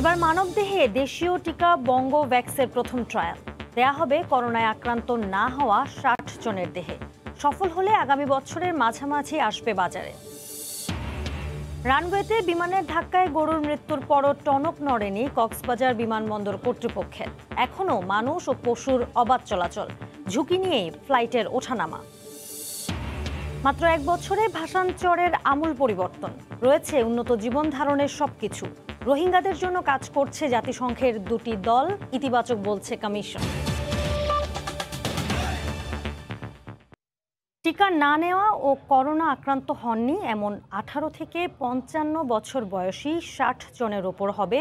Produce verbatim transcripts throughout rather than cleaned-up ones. এবার মানবদেহে দেশীয় টিকা বঙ্গোভ্যাক্সের প্রথম ট্রায়াল দেয়া হবে করোনায় আক্রান্ত না হওয়া ষাট জনের দেহে। সফল হলে আগামী বছরের মাঝামাঝি আসবে বাজারে। রানওয়েতে বিমানের ধাক্কায় গরুর মৃত্যুর পরও টনক নড়েনি কক্সবাজার বিমানবন্দর কর্তৃপক্ষের। এখনও মানুষ ও পশুর অবাধ চলাচল, ঝুঁকি নিয়েই ফ্লাইটের ওঠানামা। মাত্র এক বছরে ভাসানচরের আমূল পরিবর্তন, রয়েছে উন্নত জীবন ধারণের সবকিছু। রোহিঙ্গাদের জন্য কাজ করছে জাতিসংঘের দুটি দল, ইতিবাচক বলছে কমিশন। টিকা না নেওয়া ও করোনা আক্রান্ত হননি এমন আঠারো থেকে পঞ্চান্ন বছর বয়সী ষাট জনের ওপর হবে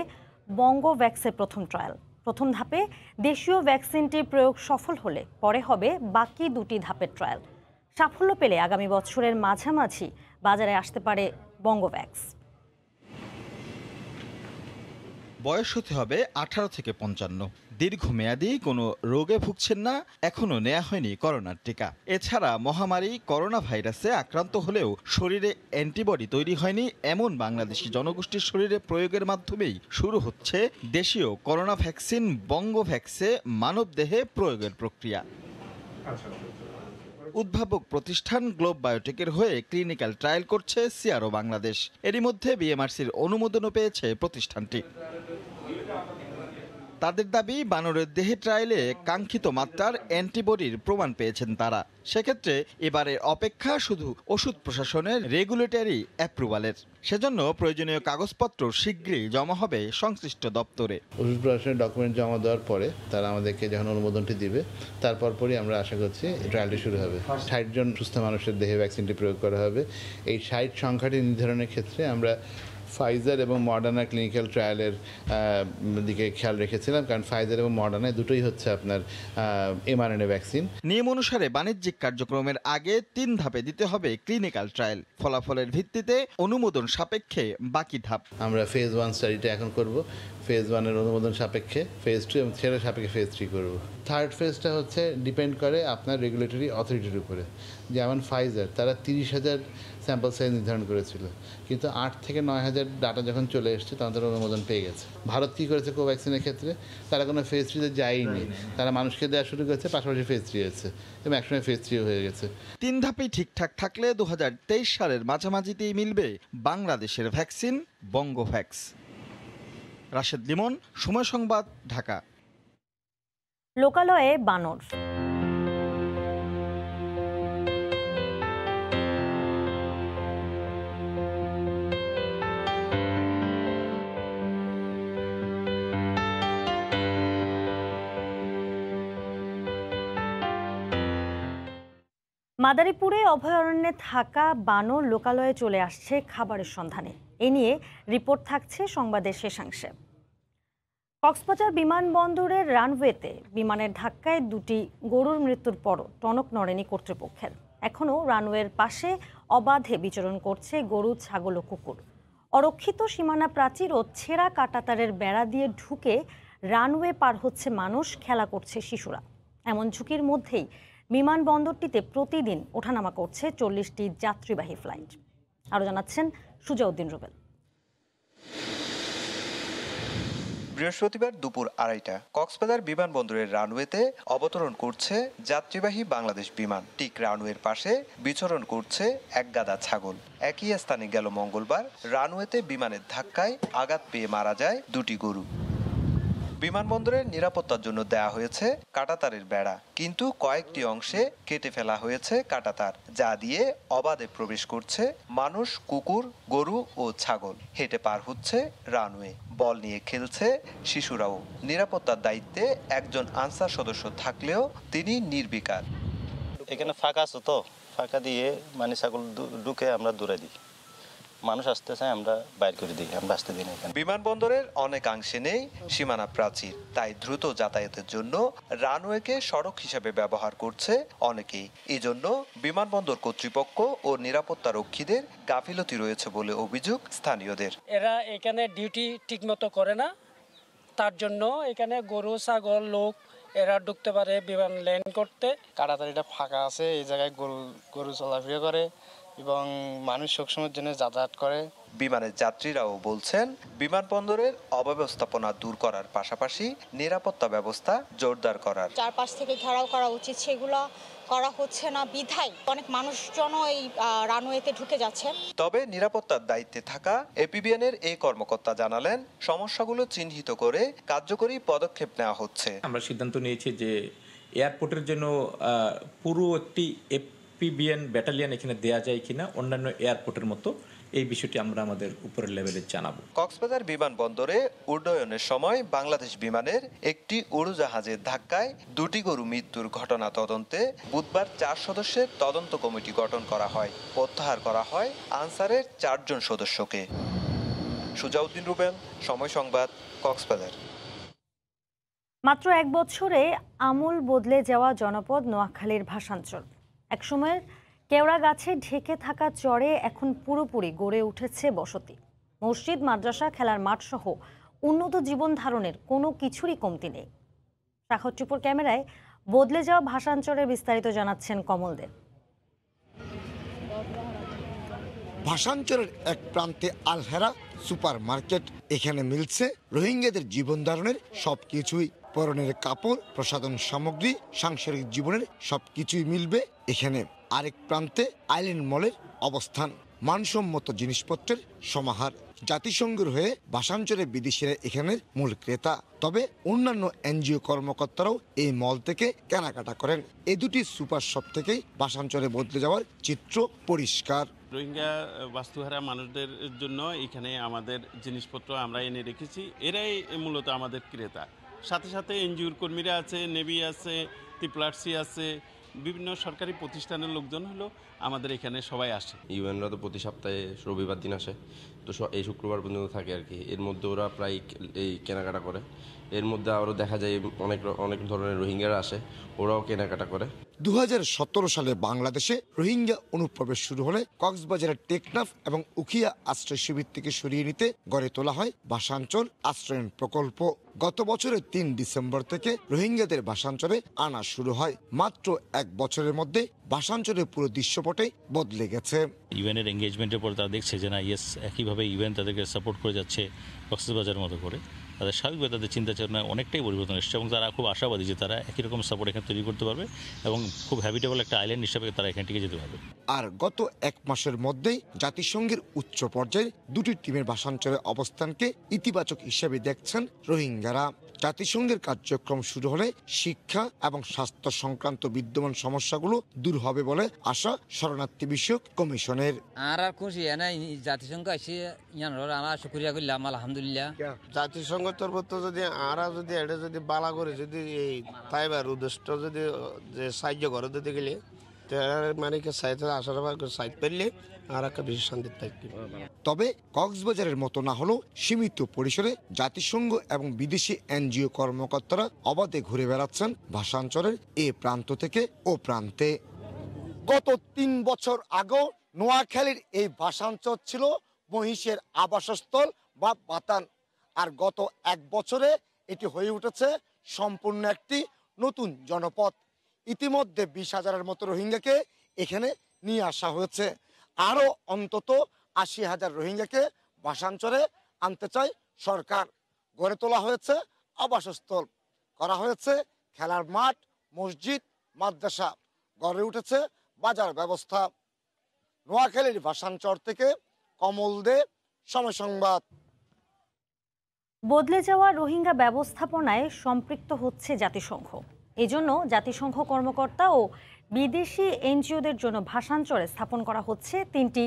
বঙ্গোভ্যাক্সের প্রথম ট্রায়াল। প্রথম ধাপে দেশীয় ভ্যাকসিনটির প্রয়োগ সফল হলে পরে হবে বাকি দুটি ধাপের ট্রায়াল। সাফল্য পেলে আগামী বছরের মাঝামাঝি বাজারে আসতে পারে বঙ্গোভ্যাক্স। বয়স হতে হবে আঠারো থেকে পঞ্চান্ন। দীর্ঘমেয়াদী কোনো রোগে ভুগছেন না, এখনও নেওয়া হয়নি করোনার টিকা। এছাড়া মহামারী করোনা ভাইরাসে আক্রান্ত হলেও শরীরে অ্যান্টিবডি তৈরি হয়নি এমন বাংলাদেশি জনগোষ্ঠীর শরীরে প্রয়োগের মাধ্যমেই শুরু হচ্ছে দেশীয় করোনা ভ্যাকসিন বঙ্গোভ্যাক্সে মানবদেহে প্রয়োগের প্রক্রিয়া। উদ্ভাবক প্রতিষ্ঠান গ্লোব বায়োটেকের হয়ে ক্লিনিক্যাল ট্রায়াল করছে সিআরও বাংলাদেশ। এরই মধ্যে বিএমআরসির অনুমোদনও পেয়েছে প্রতিষ্ঠানটি। তাদের দাবি, বানরের দেহে ট্রায়ালে কাঙ্ক্ষিত মাত্রার অ্যান্টিবডির প্রমাণ পেয়েছেন তারা। সেক্ষেত্রে এবারে অপেক্ষা শুধু ওষুধ প্রশাসনের রেগুলেটরি অ্যাপ্রুভালের। সেজন্য প্রয়োজনীয় কাগজপত্র শীঘ্রই জমা হবে সংশ্লিষ্ট দপ্তরে। ওষুধ প্রশাসনের ডকুমেন্ট জমা দেওয়ার পরে তারা আমাদেরকে যখন অনুমোদনটি দিবে, তারপর পরই আমরা আশা করছি ট্রায়ালটি শুরু হবে। ষাট জন সুস্থ মানুষের দেহে ভ্যাকসিনটি প্রয়োগ করা হবে। এই ষাট সংখ্যাটি নির্ধারণের ক্ষেত্রে আমরা ফাইজার এবং মডার্না ক্লিনিক্যাল ট্রায়ালের দিকে খেয়াল রেখেছিলাম, কারণ ফাইজার এবং মডার্না দুটোই হচ্ছে আপনার এমআরএনএ ভ্যাকসিন। নিয়ম অনুসারে বাণিজ্যিক কার্যক্রমের আগে তিন ধাপে দিতে হবে ক্লিনিক্যাল ট্রায়াল। ফলাফলের ভিত্তিতে অনুমোদন সাপেক্ষে বাকি ধাপ। আমরা ফেজ ওয়ান স্টাডিটা এখন করব, ফেজ ওয়ানের অনুমোদন সাপেক্ষে ফেজ টু এবং সেটার সাপেক্ষে ফেজ থ্রি করব। থার্ড ফেজটা হচ্ছে ডিপেন্ড করে আপনার রেগুলেটরি অথরিটির উপরে। যেমন ফাইজার, তারা তিরিশ হাজার স্যাম্পল সাইজ নির্ধারণ করেছিল, কিন্তু আট থেকে নয় হাজার ডাটা যখন চলে এসছে তাদের অনুমোদন পেয়ে গেছে। ভারত কী করেছে কোভ্যাক্সিনের ক্ষেত্রে? তারা কোনো ফেজ থ্রিতে যায়নি, তারা মানুষকে দেওয়া শুরু করেছে, পাশাপাশি ফেজ থ্রি হয়েছে এবং একসময় ফেজ থ্রিও হয়ে গেছে। তিন ধাপেই ঠিকঠাক থাকলে দু হাজার তেইশ সালের মাঝামাঝিতেই মিলবে বাংলাদেশের ভ্যাকসিন বঙ্গোভ্যাক্স। রাশেদ লিমন, সময় সংবাদ, ঢাকা। লোকালয়ে বানর। মাদারীপুরে অভয়ারণ্যে থাকা বানর লোকালয়ে চলে আসছে খাবারের সন্ধানে। এ নিয়ে রিপোর্ট থাকছে সংবাদের শেষাংশে। কক্সবাজার বিমানবন্দরের রানওয়েতে বিমানের ধাক্কায় দুটি গরুর মৃত্যুর পরও টনক নড়েনি কর্তৃপক্ষের। এখনও রানওয়ের পাশে অবাধে বিচরণ করছে গরু, ছাগল ও কুকুর। অরক্ষিত সীমানা প্রাচীর ও ছেঁড়া কাঁটাতারের বেড়া দিয়ে ঢুকে রানওয়ে পার হচ্ছে মানুষ, খেলা করছে শিশুরা। এমন ঝুঁকির মধ্যেই বিমানবন্দরটিতে প্রতিদিন ওঠানামা করছে চল্লিশটি যাত্রীবাহী ফ্লাইট। আরও জানাচ্ছেন সুজাউদ্দিন রুবেল। বৃহস্পতিবার দুপুর আড়াইটা কক্সবাজার বিমানবন্দরের রানওয়েতে অবতরণ করছে যাত্রীবাহী বাংলাদেশ বিমান। ঠিক রানওয়ের পাশে বিচরণ করছে একগাদা ছাগল। একই স্থানে গেল মঙ্গলবার রানওয়েতে বিমানের ধাক্কায় আঘাত পেয়ে মারা যায় দুটি গরু। বিমানবন্দরের নিরাপত্তার জন্য দেয়া হয়েছে কাঁটাতারের বেড়া, কিন্তু কয়েকটি অংশে কেটে ফেলা হয়েছে কাঁটাতার, যা দিয়ে অবাধে প্রবেশ করছে মানুষ, কুকুর, গরু ও ছাগল। হেঁটে পার হচ্ছে রানওয়ে, বল নিয়ে খেলছে শিশুরাও। নিরাপত্তার দায়িত্বে একজন আনসার সদস্য থাকলেও তিনি নির্বিকার। এখানে ফাঁকা আছে, তো ফাঁকা দিয়ে মানে ছাগল ঢুকে আমরা দূরে দিই, মানুষ আসতে চায় আমরা বাইর করে দিই, আমরা আসতে দিই না। বিমানবন্দরের অনেকাংশে নেই সীমানা প্রাচীর, তাই দ্রুত যাতায়াতের জন্য রানওয়েকে সড়ক হিসেবে ব্যবহার করছে অনেকেই। এই জন্য বিমানবন্দর কর্তৃপক্ষ ও নিরাপত্তা রক্ষীদের গাফিলতি রয়েছে বলে অভিযোগ স্থানীয়দের। এরা এখানে ডিউটি ঠিকমতো করে না, তার জন্য এখানে গরু, ছাগল, লোক এরা ঢুকতে পারে বিমান ল্যান্ড করতে। কাটাতারিটা ফাঁকা আছে, এই জায়গায় গরু গরু চলাফেরা করে এবং মানুষ সবসময়ের জন্য যাতায়াত করে। বিমানের যাত্রীরাও বলছেন বিমানবন্দরের অব্যবস্থাপনা দূর করার পাশাপাশি নিরাপত্তা ব্যবস্থা জোরদার করার চারপাশ থেকে ঘেরাও করা উচিত, সেগুলো করা হচ্ছে না বিধায় অনেক মানুষজন এই রানওয়েতে ঢুকে যাচ্ছে। তবে নিরাপত্তার দায়িত্বে থাকা এপিবিএনের এই কর্মকর্তা জানালেন, সমস্যাগুলো চিহ্নিত করে কার্যকরী পদক্ষেপ নেওয়া হচ্ছে। আমরা সিদ্ধান্ত নিয়েছি যে এয়ারপোর্টের জন্য পুরো একটি এপিবিএন ব্যাটালিয়ন এখানে দেয়া যায় কিনা, অন্যান্য এয়ারপোর্টের মতো এই বিষয়টি আমরা আমাদের উপরের লেভেলে জানাবো। কক্সবাজার বিমানবন্দরে উড্ডয়নের সময় বাংলাদেশ বিমানের একটি উড়োজাহাজের ধাক্কায় দুটি গরু মৃত্যুর ঘটনা তদন্তে বুধবার চার সদস্যের তদন্ত কমিটি গঠন করা হয়। প্রত্যাহার করা হয় আনসারের চারজন সদস্যকে। সুজাউদ্দিন রুবেল, সময় সংবাদ, কক্সবাজার। মাত্র এক বছরে আমূল বদলে যাওয়া জনপদ নোয়াখালীর ভাসানচর। একসময়ের কেওড়া গাছে ঢেকে থাকা চরে এখন পুরোপুরি গড়ে উঠেছে বসতি। মসজিদ, মাদ্রাসা, খেলার মাঠ সহ উন্নত জীবন ধারণের কোনো কিছুরই কমতি নেই। সাখর চুপুর ক্যামেরায় বদলে যাওয়া ভাসানচরের বিস্তারিত জানাচ্ছেন কমল দেব। ভাসানচরের এক প্রান্তে আলহেরা সুপার মার্কেট, এখানে মিলছে রোহিঙ্গাদের জীবন ধারণের সবকিছুই। পরনের কাপড়, প্রসাধন সামগ্রী, সাংসারিক জীবনের সবকিছুই মিলবে এখানে। আরেক প্রান্তে আইল্যান্ড মলের অবস্থান, মানসম্মত জিনিসপত্রের সমাহার। জাতিসংঘের হয়ে ভাসানচরে বিদেশিরা এখানের মূল ক্রেতা, তবে অন্যান্য এনজিও কর্মকর্তারাও এই মল থেকে কেনাকাটা করেন। এই দুটি সুপার শপ থেকেই ভাসানচরে বদলে যাওয়ার চিত্র পরিষ্কার। রোহিঙ্গা বাস্তুহারা মানুষদের জন্য এখানে আমাদের জিনিসপত্র আমরা এনে রেখেছি, এরাই মূলত আমাদের ক্রেতা। সাথে সাথে এনজিওর কর্মীরা আছে, নেভি আছে, টিপ্লার্সি আছে, বিভিন্ন সরকারি প্রতিষ্ঠানের লোকজন হলো আমাদের এখানে সবাই আসে। ইউএনরা তো প্রতি সপ্তাহে রবিবার দিন আসে, তো এই শুক্রবার পর্যন্ত থাকে আর কি। এর মধ্যে ওরা প্রায় এই কেনাকাটা করে। এর মধ্যে আরও দেখা যায় অনেক অনেক ধরনের রোহিঙ্গারা আসে, ওরাও কেনাকাটা করে। দু হাজার সতেরো সালে বাংলাদেশে রোহিঙ্গা অনুপ্রবেশ শুরু হলে কক্সবাজারের টেকনাফ এবং উখিয়া আশ্রয় শিবির থেকে সরিয়ে নিতে গড়ে তোলা হয় ভাসানচর আশ্রয়ন প্রকল্প। গত বছরের তিন ডিসেম্বর থেকে রোহিঙ্গাদের ভাসানচরে আনা শুরু হয়। মাত্র এক বছরের মধ্যে ভাসানচরের পুরো দৃশ্যপটে বদলে গেছে। ইউএনের এনগেজমেন্টের পর তারা দেখছে যে না, ইয়েস, একইভাবে ইউএন তাদেরকে সাপোর্ট করে যাচ্ছে কক্সবাজারের মতো করে। তাদের স্বাভাবিকভাবে তাদের চিন্তা চেতনায় অনেকটাই পরিবর্তন এসেছে এবং তারা খুব আশাবাদী যে তারা একই রকম সাপোর্ট এখানে তৈরি করতে পারবে এবং খুব হ্যাবিটেবল একটা আইল্যান্ড হিসেবে তারা এখান থেকে যেতে পারবে। আর গত এক মাসের মধ্যেই জাতিসংঘের উচ্চ পর্যায়ে দুটি টিমের ভাসানচরের অবস্থানকে ইতিবাচক হিসেবে দেখছেন রোহিঙ্গারা। জাতিসংঘের কার্যক্রম শুরু হলে শিক্ষা এবং স্বাস্থ্য সংক্রান্ত বিদ্যমান সমস্যাগুলো দূর হবে বলে আশা শরণার্থী বিষয়ক কমিশনের। আর আর খুশি না জাতিসংঘ এসে আমার শুকরিয়া করলাম, আলহামদুলিল্লাহ। জাতিসংঘ তরফ তো যদি আর যদি এটা যদি বালা করে যদি এই তাইবার উদ্দেশ্য যদি যে সাহায্য করে দিতে গেলে তবে কক্সবাজারের মতো না হলেও সীমিত পরিসরে জাতিসংঘ এবং বিদেশি এনজিও কর্মকর্তারা অবাধে ঘুরে বেড়াচ্ছেন ভাসানচরের এ প্রান্ত থেকে ও প্রান্তে। গত তিন বছর আগে নোয়াখালীর এই ভাসানচর ছিল মহিষের আবাসস্থল বা বাতান, আর গত এক বছরে এটি হয়ে উঠেছে সম্পূর্ণ একটি নতুন জনপদ। ইতিমধ্যে বিশ হাজারের মতো রোহিঙ্গাকে এখানে নিয়ে আসা হয়েছে। আরও অন্তত আশি হাজার রোহিঙ্গাকে ভাসানচরে আনতে চায় সরকার। গড়ে তোলা হয়েছে আবাসস্থল, করা হয়েছে খেলার মাঠ, মসজিদ, মাদ্রাসা, গড়ে উঠেছে বাজার ব্যবস্থা। নোয়াখালীর ভাসানচর থেকে কমল দে, সময় সংবাদ। বদলে যাওয়া রোহিঙ্গা ব্যবস্থাপনায় সম্পৃক্ত হচ্ছে জাতিসংঘ। এজন্য জাতিসংঘ কর্মকর্তা ও বিদেশি এনজিওদের জন্য ভাসানচরে স্থাপন করা হচ্ছে তিনটি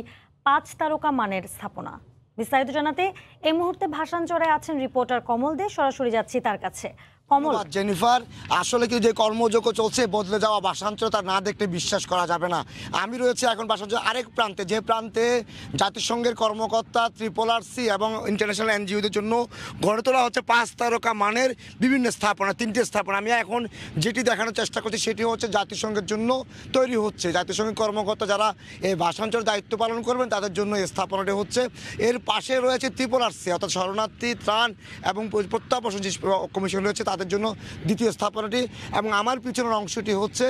পাঁচ তারকা মানের স্থাপনা। বিস্তারিত জানাতে এই মুহূর্তে ভাসানচরে আছেন রিপোর্টার কমল দে, সরাসরি যাচ্ছি তার কাছে। কমল, জেনিফার, আসলে কি যে কর্মযজ্ঞ চলছে বদলে যাওয়া ভাসানচর, তা না দেখতে বিশ্বাস করা যাবে না। আমি রয়েছে এখন ভাসানচর আরেক প্রান্তে, যে প্রান্তে জাতিসংঘের কর্মকর্তা, ট্রিপল আর সি এবং ইন্টারন্যাশনাল এনজিওদের জন্য গড়ে তোলা হচ্ছে পাঁচ তারকা মানের বিভিন্ন স্থাপনা, তিনটি স্থাপনা। আমি এখন যেটি দেখানোর চেষ্টা করছি সেটি হচ্ছে জাতিসংঘের জন্য তৈরি হচ্ছে। জাতিসংঘের কর্মকর্তা যারা এই ভাসানচর দায়িত্ব পালন করবেন তাদের জন্য এই স্থাপনাটি হচ্ছে। এর পাশে রয়েছে ট্রিপল আর সি, অর্থাৎ শরণার্থী, ত্রাণ এবং প্রত্যাবাসন কমিশন রয়েছে, তাদের জন্য দ্বিতীয় স্থাপনাটি এবং আমার পিছনের অংশটি হচ্ছে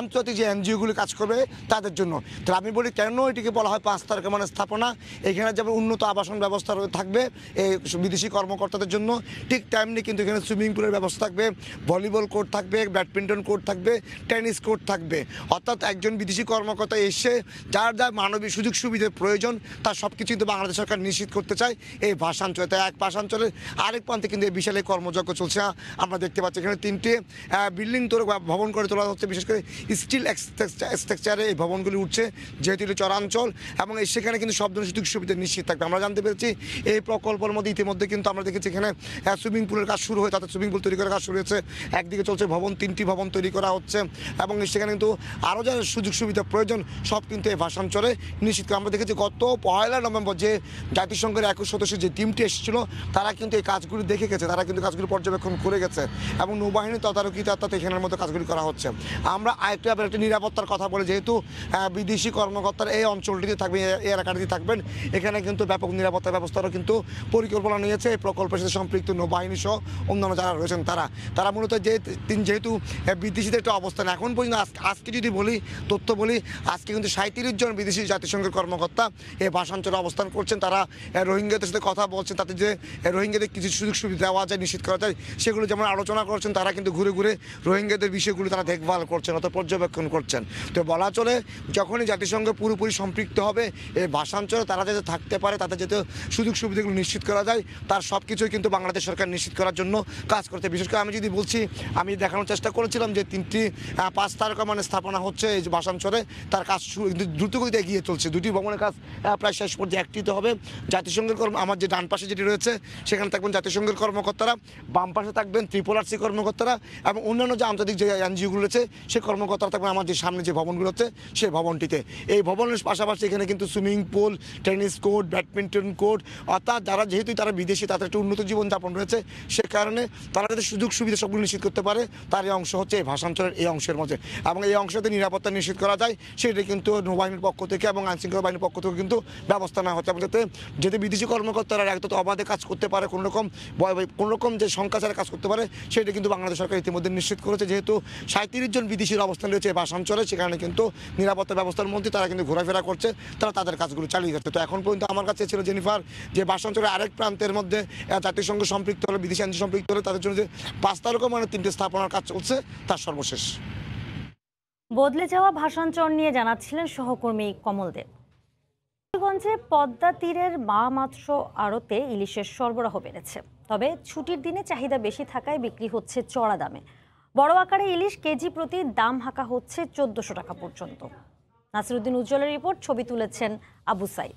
আন্তর্জাতিক যে এনজিওগুলি কাজ করবে তাদের জন্য। তো আমি বলি কেন এটিকে বলা হয় পাঁচ তারকা মানে স্থাপনা, এখানে যেমন উন্নত আবাসন ব্যবস্থা থাকবে এই বিদেশি কর্মকর্তাদের জন্য, ঠিক তেমনি কিন্তু এখানে সুইমিং পুলের ব্যবস্থা থাকবে, ভলিবল কোর্ট থাকবে, ব্যাডমিন্টন কোর্ট থাকবে, টেনিস কোর্ট থাকবে। অর্থাৎ একজন বিদেশি কর্মকর্তা এসে যার যার মানবিক সুযোগ সুবিধার প্রয়োজন তার সব কিছু কিন্তু বাংলাদেশ সরকার নিশ্চিত করতে চায় এই ভাষাঞ্চলে। তাই এক ভাষাঞ্চলের আরেক প্রান্তে কিন্তু এই বিশাল এই কর্মযজ্ঞ চলছে। আমরা দেখতে পাচ্ছি এখানে তিনটি বিল্ডিং তোর ভবন করে তোলা হচ্ছে, বিশেষ করে স্টিল স্ট্রাকচারে এই ভবনগুলি উঠছে যেহেতু এটি চরাঞ্চল এবং সেখানে কিন্তু সব ধরনের সুযোগ সুবিধা নিশ্চিত থাকবে। আমরা জানতে পেরেছি এই প্রকল্পের মধ্যে ইতিমধ্যে কিন্তু আমরা দেখেছি এখানে সুইমিং পুলের কাজ শুরু হয়ে তাদের সুইমিং পুল তৈরি করার কাজ শুরু হয়েছে, একদিকে চলছে ভবন তিনটি ভবন তৈরি করা হচ্ছে এবং সেখানে কিন্তু আরও যা সুযোগ সুবিধা প্রয়োজন সব কিন্তু এই ভাষাঞ্চলে নিশ্চিত। আমরা দেখেছি গত পয়লা নভেম্বর যে জাতিসংঘের একুশ সদস্যের যে টিমটি এসেছিল তারা কিন্তু এই কাজগুলি দেখে গেছে, তারা কিন্তু কাজগুলি পর্যবেক্ষণ করে গেছে এবং নৌবাহিনী তদারকি অর্থাৎ এখানের মতো কাজগুলি করা হচ্ছে। আমরা আরেকটি আবার একটি নিরাপত্তার কথা বলে, যেহেতু বিদেশি কর্মকর্তার এই অঞ্চলটিতে থাকবেন এই এলাকাটিতে থাকবেন, এখানে কিন্তু ব্যাপক নিরাপত্তা ব্যবস্থারও কিন্তু পরিকল্পনা নিয়েছে এই প্রকল্পের সাথে সম্পৃক্ত নৌবাহিনী সহ অন্যান্য যারা রয়েছেন তারা তারা মূলত যে তিন যেহেতু বিদেশিদের একটা অবস্থান এখন পর্যন্ত আজকে যদি বলি তথ্য বলি আজকে কিন্তু সাঁত্রিশ জন বিদেশি জাতিসংঘের কর্মকর্তা এই ভাষাঞ্চলে অবস্থান করছেন। তারা রোহিঙ্গাদের সাথে কথা বলছেন, তাদের যে রোহিঙ্গাদের কিছু সুযোগ সুবিধা দেওয়া যায় নিশ্চিত করা যায় সেগুলো যেমন আলোচনা করছেন, তারা কিন্তু ঘুরে ঘুরে রোহিঙ্গাদের বিষয়গুলো তারা দেখভাল করছেন অর্থাৎ পর্যবেক্ষণ করছেন। তো বলা চলে যখনই জাতিসংঘ পুরোপুরি সম্পৃক্ত হবে এই ভাষাঞ্চলে তারা যাতে থাকতে পারে, তাদের যাতে সুযোগ সুবিধাগুলো নিশ্চিত করা যায় তার সব কিছুই কিন্তু বাংলাদেশ সরকার নিশ্চিত করার জন্য কাজ করছে। বিশেষ করে আমি যদি বলছি আমি দেখানোর চেষ্টা করেছিলাম যে তিনটি পাঁচ তারকা মানে স্থাপনা হচ্ছে এই ভাষাঞ্চলে, তার কাজ দ্রুতগতিতে এগিয়ে চলছে, দুটি ভবনের কাজ প্রায় শেষ পর্যায়ে একটিতে হবে। জাতিসংঘের কর্ম আমার যে ডান পাশে যেটি রয়েছে সেখানে থাকবেন জাতিসংঘের কর্মকর্তারা, বাম পাশে থাকবেন ত্রিপল আর সি কর্মকর্তারা এবং অন্যান্য যে আন্তর্জাতিক যে এনজিওগুলো রয়েছে সেই কর্মকর্তারা থাকবেন আমার যে সামনে যে ভবনগুলো হচ্ছে সেই ভবনটিতে। এই ভবনের পাশাপাশি এখানে কিন্তু swimming pool, tennis court, badminton court অর্থাৎ যারা যেহেতু তারা বিদেশি তাদের একটা উন্নত জীবনযাপন রয়েছে সে কারণে তারা যাতে সুযোগ সুবিধা সবগুলো নিশ্চিত করতে পারে তার এই অংশ হচ্ছে এই ভাষাঞ্চলের এই অংশের মধ্যে এবং এই অংশতে নিরাপত্তা নিশ্চিত করা যায় সেটা কিন্তু নৌবাহিনীর পক্ষ থেকে এবং আইনশৃঙ্খলা বাহিনীর পক্ষ থেকে কিন্তু ব্যবস্থা নেওয়া হচ্ছে যাতে যদি বিদেশি কর্মকর্তারা একদম অবাধে কাজ করতে পারে, কোনোরকম কোনোরকম যে সংখ্যা ছাড়া কাজ করতে পারে সেটা কিন্তু বাংলাদেশ সরকার ইতিমধ্যে নিশ্চিত করেছে। যেহেতু সাঁত্রিশ জন বিদেশির অবস্থান রয়েছে এই ভাষাঞ্চলে সেখানে কিন্তু নিরাপত্তা ব্যবস্থার মধ্যে তারা কিন্তু ঘোরাফেরা করছে, তারা তাদের কাজগুলো চালিয়ে যাচ্ছে। তো এখন পর্যন্ত আমার কাছে ছিল জেনিফার যে ভাষাঞ্চলের আরেক প্রান্তের মধ্যে জাতিসংঘ সম্পৃক্ত হলে বিদেশি আইন সম্পৃক্ত হলে তাদের জন্য যে পাঁচ তারকা মানে তিনটে স্থাপনার কাজ চলছে তার সর্বশেষ। বদলে যাওয়া ভাষাঞ্চল নিয়ে জানাচ্ছিলেন সহকর্মী কমল দেব। গঞ্জে পদ্মা তীরের মা মাত্র আড়তে ইলিশের সরবরাহ বেড়েছে, তবে ছুটির দিনে চাহিদা বেশি থাকায় বিক্রি হচ্ছে চড়া দামে। বড় আকারে ইলিশ কেজি প্রতি দাম হাঁকা হচ্ছে চোদ্দশো টাকা পর্যন্ত। নাসিরউদ্দিন উজ্জ্বলের রিপোর্ট, ছবি তুলেছেন আবু সাইদ।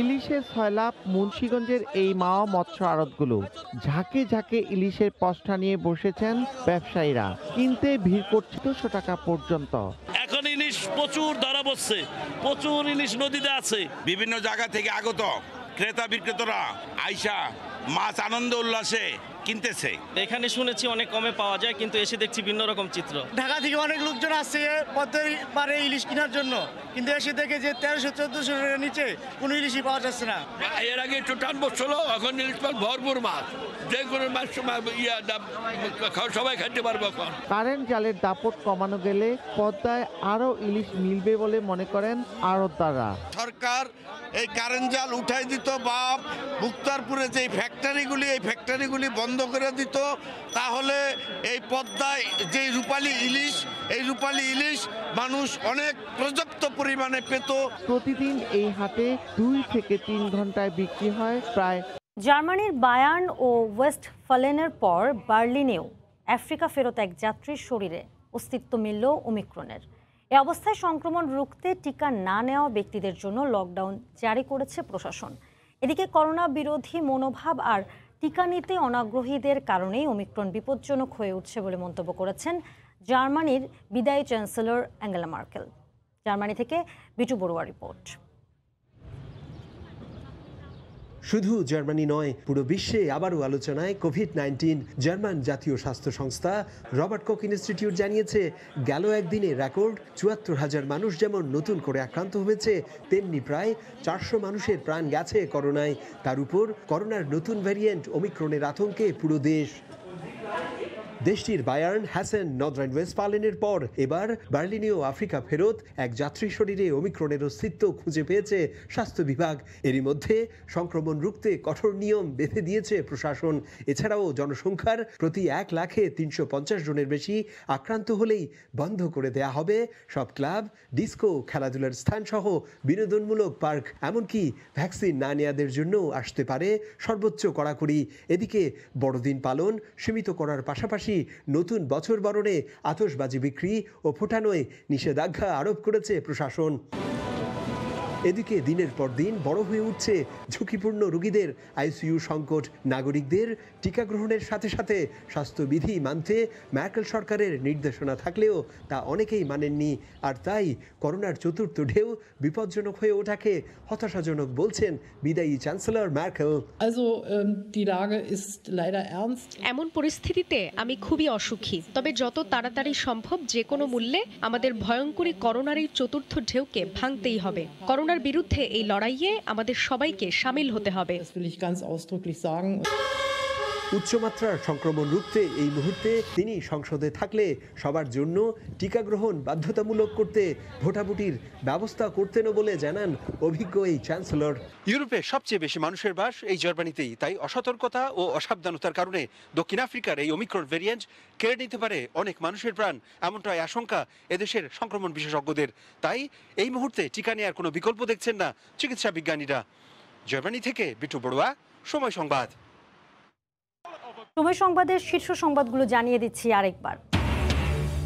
ইলিশের সয়লাভ মুন্সিগঞ্জের এই মা মৎস্য আড়তগুলো, ঝাঁকে ঝাঁকে ইলিশের পসরা নিয়ে বসেছেন ব্যবসায়ীরা, কিনতে ভিড় করছে দুশো টাকা পর্যন্ত। এখন ইলিশ প্রচুর ধরা পড়ছে, প্রচুর ইলিশ নদীতে আছে, বিভিন্ন জায়গা থেকে আগত ক্রেতা বিক্রেতারা আইসা মাছ আনন্দ উল্লাসে কিনতেছে। এখানে শুনেছি অনেক কমে পাওয়া যায় কিন্তু এসে দেখছি ভিন্ন রকম চিত্র। ঢাকা থেকে অনেক লোকজন আসছে পদ্মার পাড়ে ইলিশ কেনার জন্য, কিন্তু এসে দেখে যে তেরোশো চোদ্দশো টাকার নিচে কোনো ইলিশই পাওয়া যাচ্ছে না। এর আগে একটু টান বসছিল, এখন ইলিশ মাছ ভরপুর মাছ, যে কোনো মাছ সবাই খেতে পারবে। এখন কারেন্ট জালের দাপট কমানো গেলে পদ্মায় আরও ইলিশ মিলবে বলে মনে করেন আড়তদাররা। সরকার এই কারেন্ট জাল উঠাই দিত বা মুক্তারপুরে যে ফ্যাক্টরিগুলি এই ফ্যাক্টরিগুলি বন্ধ করে দিত, তাহলে এই পদ্মায় যে রূপালী ইলিশ এই রূপালী ইলিশ মানুষ অনেক পর্যাপ্ত পরিমাণে পেত। প্রতিদিন এই হাটে দুই থেকে তিন ঘন্টায় বিক্রি হয় প্রায়। জার্মানির বায়ার্ন ও ওয়েস্টফালেনের পর বার্লিনেও আফ্রিকা ফেরত এক যাত্রীর শরীরে অস্তিত্ব মিলল ওমিক্রনের। এ অবস্থায় সংক্রমণ রুখতে টিকা না নেওয়া ব্যক্তিদের জন্য লকডাউন জারি করেছে প্রশাসন। এদিকে করোনা বিরোধী মনোভাব আর টিকা নিতে অনাগ্রহীদের কারণেই ওমিক্রন বিপজ্জনক হয়ে উঠছে বলে মন্তব্য করেছেন জার্মানির বিদায়ী চ্যান্সেলর অ্যাঙ্গেলা মার্কেল। জার্মানি থেকে বিটু বড়ুয়া রিপোর্ট। शुधु जार्मानी नय पुरो विश्वे आबारो आलोचनाय कोविड नाइनटीन। जार्मान जातीय स्वास्थ्य संस्था रबार्ट कोक इन्स्टिट्यूट जानिয়েছে গেলো একদিনে রেকর্ড চুয়াত্তর হাজার মানুষ যেমন নতুন করে আক্রান্ত হয়েছে তেমনি প্রায় চারশো মানুষের প্রাণ গেছে করোনায়। তার উপর করোনার নতুন ভ্যারিয়েন্ট ওমিক্রনের আতঙ্কে পুরো দেশ। দেশটির বায়ার্ন হ্যাসেন নর্দার্ন ওয়েস্টফালেনের পর এবার বার্লিনেও আফ্রিকা ফেরত এক যাত্রী শরীরে ওমিক্রনের অস্তিত্ব খুঁজে পেয়েছে স্বাস্থ্য বিভাগ। এরই মধ্যে সংক্রমণ রুখতে কঠোর নিয়ম বেঁধে দিয়েছে প্রশাসন। এছাড়াও জনসংখ্যার প্রতি এক লাখে তিনশো পঞ্চাশ জনের বেশি আক্রান্ত হলেই বন্ধ করে দেয়া হবে সব ক্লাব, ডিস্কো, খেলাধুলার স্থানসহ বিনোদনমূলক পার্ক। এমনকি ভ্যাকসিন না নেয়াদের জন্যও আসতে পারে সর্বোচ্চ কড়াকড়ি। এদিকে বড়দিন পালন সীমিত করার পাশাপাশি নতুন বছর বরণে আতশবাজি বিক্রি ও ফোটানোয় নিষেধাজ্ঞা আরোপ করেছে প্রশাসন। এদিকে দিনের পর দিন বড় হয়ে উঠছে ঝুঁকিপূর্ণ রোগীদের আইসিইউ সংকট। নাগরিকদের টিকা গ্রহণের সাথে সাথে স্বাস্থ্যবিধি মানতে ম্যার্কেল সরকারের নির্দেশনা থাকলেও তা অনেকেই মানেননি। আর তাই করোনার চতুর্থ ঢেউ বিপজ্জনক হয়ে ওঠাকে হতাশাজনক বলছেন বিদায়ী চ্যান্সেলর ম্যার্কেল। এমন পরিস্থিতিতে আমি খুবই অসুখী, তবে যত তাড়াতাড়ি সম্ভব যে কোনো মূল্যে আমাদের ভয়ঙ্করী করোনার এই চতুর্থ ঢেউকে ভাঙতেই হবে। করোনার বিরুদ্ধে এই লড়াইয়ে আমাদের সবাইকে সামিল হতে হবে। উচ্চমাত্রার সংক্রমণ রুখতে এই মুহূর্তে তিনি সংসদে থাকলে সবার জন্য টিকা গ্রহণ বাধ্যতামূলক করতে ভোটাভুটির ব্যবস্থা করতেন বলে জানান অভিজ্ঞ এই চ্যান্সেলর। ইউরোপে সবচেয়ে বেশি মানুষের বাস এই জার্মানিতেই, তাই অসতর্কতা ও অসাবধানতার কারণে দক্ষিণ আফ্রিকার এই ওমিক্রন ভ্যারিয়েন্ট কেড়ে নিতে পারে অনেক মানুষের প্রাণ, এমনটাই আশঙ্কা এদেশের সংক্রমণ বিশেষজ্ঞদের। তাই এই মুহূর্তে টিকা নেওয়ার কোনো বিকল্প দেখছেন না চিকিৎসা বিজ্ঞানীরা। জার্মানি থেকে বিটু বড়ুয়া, সময় সংবাদ। সময় সংবাদের শীর্ষ সংবাদগুলো জানিয়ে দিচ্ছি আরেকবার।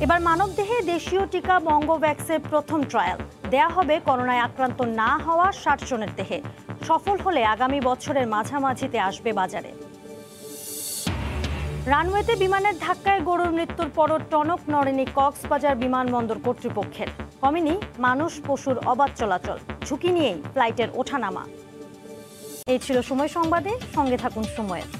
এবার মানবদেহে দেশীয় টিকা বঙ্গোভ্যাক্সের প্রথম ট্রায়াল দেয়া হবে করোনায় আক্রান্ত না হওয়া ষাট জনের দেহে। সফল হলে আগামী বছরের মাঝামাঝিতে আসবে বাজারে। রানওয়েতে বিমানের ধাক্কায় গরুর মৃত্যুর পরও টনক নড়েনি কক্সবাজার বিমানবন্দর কর্তৃপক্ষের। কমেনি মানুষ পশুর অবাধ চলাচল, ঝুঁকি নিয়েই ফ্লাইটের ওঠানামা। এই ছিল সময় সংবাদে, সঙ্গে থাকুন সময়ের।